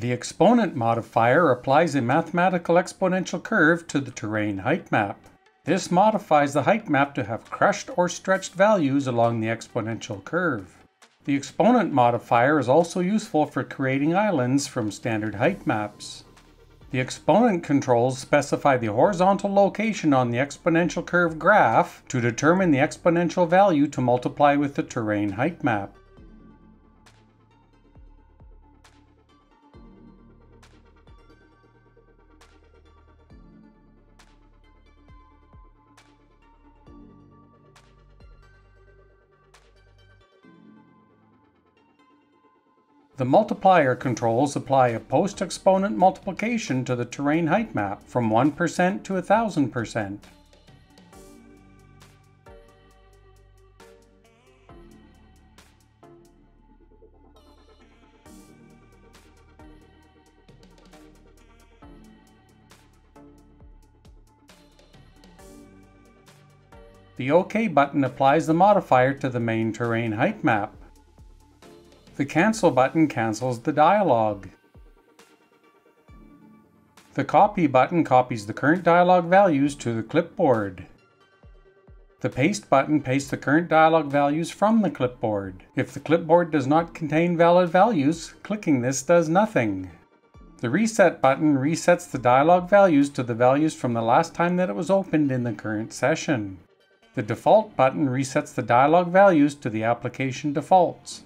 The exponent modifier applies a mathematical exponential curve to the terrain height map. This modifies the height map to have crushed or stretched values along the exponential curve. The exponent modifier is also useful for creating islands from standard height maps. The exponent controls specify the horizontal location on the exponential curve graph to determine the exponential value to multiply with the terrain height map. The multiplier controls apply a post-exponent multiplication to the terrain height map from 1% to 1000%. The OK button applies the modifier to the main terrain height map. The Cancel button cancels the dialog. The Copy button copies the current dialog values to the clipboard. The Paste button pastes the current dialog values from the clipboard. If the clipboard does not contain valid values, clicking this does nothing. The Reset button resets the dialog values to the values from the last time that it was opened in the current session. The Default button resets the dialog values to the application defaults.